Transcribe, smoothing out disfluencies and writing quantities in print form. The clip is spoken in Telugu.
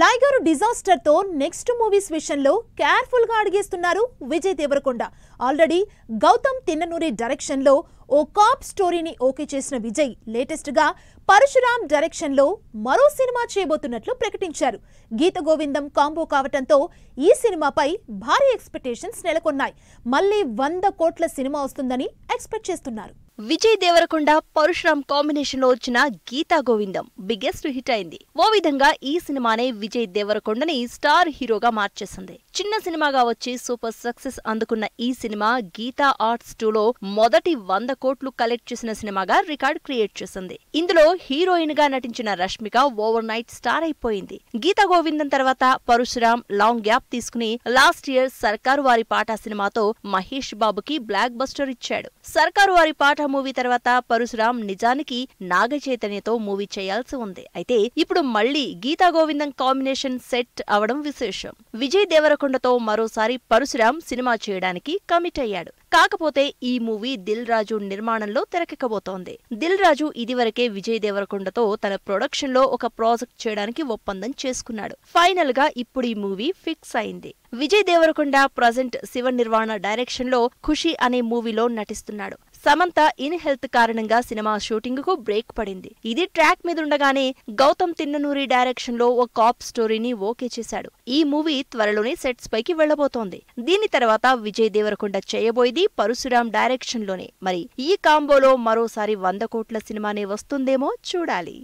లైగర్ డిజాస్టర్ తో నెక్స్ట్ మూవీస్ విషయంలో కేర్ఫుల్ గా అడిగేస్తున్నారు విజయ్ దేవరకొండ. ఆల్రెడీ గౌతమ్ తిన్ననూరి డైరెక్షన్ లో ఓ కాప్ స్టోరీని ఓకే చేసిన విజయ్ లేటెస్ట్ గా పరశురామ్ డైరెక్షన్ లో మరో సినిమా చేయబోతున్నట్లు ప్రకటించారు. గీత గోవిందం కాంబో కావటంతో ఈ సినిమాపై భారీ ఎక్స్పెక్టేషన్స్ నెలకొన్నాయి. మళ్ళీ 100 కోట్ల సినిమా వస్తుందని ఎక్స్పెక్ట్ చేస్తున్నారు. విజయ్ దేవరకొండ పరశురామ్ కాంబినేషన్ లో వచ్చిన గీతా గోవిందం బిగ్గెస్ట్ హిట్ అయింది. ఓ విధంగా ఈ సినిమానే విజయ్ దేవరకొండని స్టార్ హీరోగా మార్చేసింది. చిన్న సినిమాగా వచ్చి సూపర్ సక్సెస్ అందుకున్న ఈ సినిమా గీతా ఆర్ట్స్ 2 లో మొదటి 100 కోట్లు కలెక్ట్ చేసిన సినిమాగా రికార్డ్ క్రియేట్ చేసింది. ఇందులో హీరోయిన్ గా నటించిన రష్మిక ఓవర్ నైట్ స్టార్ అయిపోయింది. గీతా గోవిందం తర్వాత పరశురామ్ లాంగ్ గ్యాప్ తీసుకుని లాస్ట్ ఇయర్ సర్కారు వారి పాట సినిమాతో మహేష్ బాబుకి బ్లాక్ బస్టర్ ఇచ్చాడు. సర్కారు వారి పాట మూవీ తర్వాత పరశురామ్ నిజానికి నాగ చైతన్యతో మూవీ చేయాల్సి ఉంది. అయితే ఇప్పుడు మళ్లీ గీతా గోవిందం కాంబినేషన్ సెట్ అవడం విశేషం. విజయ్ దేవరకొండతో మరోసారి పరశురామ్ సినిమా చేయడానికి కమిట్ అయ్యాడు. కాకపోతే ఈ మూవీ దిల్ రాజు నిర్మాణంలో తెరకెక్కబోతోంది. దిల్ రాజు ఇదివరకే విజయ్ దేవరకొండతో తన ప్రొడక్షన్ లో ఒక ప్రాజెక్ట్ చేయడానికి ఒప్పందం చేసుకున్నాడు. ఫైనల్ గా ఇప్పుడు ఈ మూవీ ఫిక్స్ అయింది. విజయ్ దేవరకొండ ప్రజెంట్ శివ నిర్వాణ డైరెక్షన్ లో ఖుషి అనే మూవీలో నటిస్తున్నాడు. సమంత ఇన్ హెల్త్ కారణంగా సినిమా షూటింగ్ కు బ్రేక్ పడింది. ఇది ట్రాక్ మీదుండగానే గౌతమ్ తిన్ననూరి డైరెక్షన్ లో ఓ కాప్ స్టోరీని ఓకే చేశాడు. ఈ మూవీ త్వరలోనే సెట్స్ పైకి వెళ్లబోతోంది. దీని తర్వాత విజయ్ దేవరకొండ చేయబోయేది పరశురామ్ డైరెక్షన్ లోనే. మరి ఈ కాంబోలో మరోసారి 100 కోట్ల సినిమానే వస్తుందేమో చూడాలి.